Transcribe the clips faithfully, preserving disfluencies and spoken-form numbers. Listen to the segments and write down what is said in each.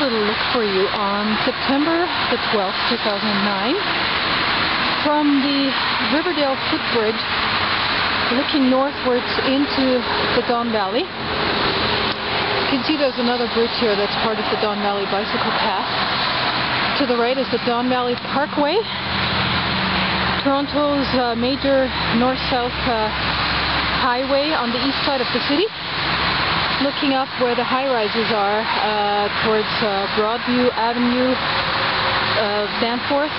little look for you on September the twelfth, two thousand nine, from the Riverdale Footbridge, looking northwards into the Don Valley. You can see there's another bridge here that's part of the Don Valley Bicycle Path. To the right is the Don Valley Parkway, Toronto's uh, major north-south uh, highway on the east side of the city, looking up where the high-rises are uh, towards uh, Broadview Avenue, uh, Danforth.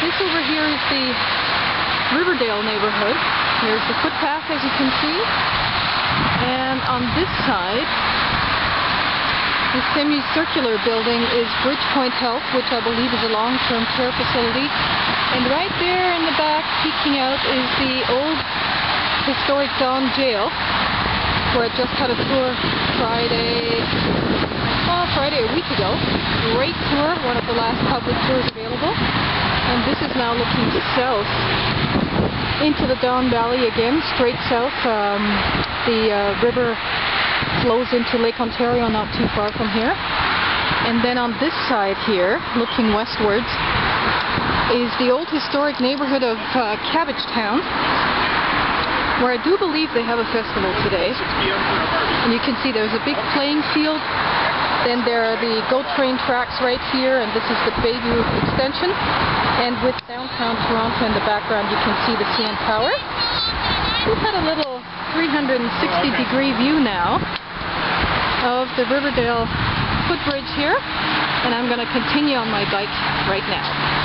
This over here is the Riverdale neighborhood. Here's the footpath, as you can see. And on this side, the semicircular building is Bridgepoint Health, which I believe is a long-term care facility. And right there in the back, peeking out, is the old historic Don Jail, where I just had a tour Friday, well, Friday a week ago. Great tour, one of the last public tours available. And this is now looking south into the Don Valley again, straight south. Um, the uh, river flows into Lake Ontario, not too far from here. And then on this side here, looking westwards, is the old historic neighborhood of uh, Cabbagetown, where I do believe they have a festival today. And you can see there's a big playing field. Then there are the GO train tracks right here, and this is the Bayview extension. And with downtown Toronto in the background, you can see the C N Tower. We've had a little three hundred sixty degree view now of the Riverdale footbridge here, and I'm going to continue on my bike right now.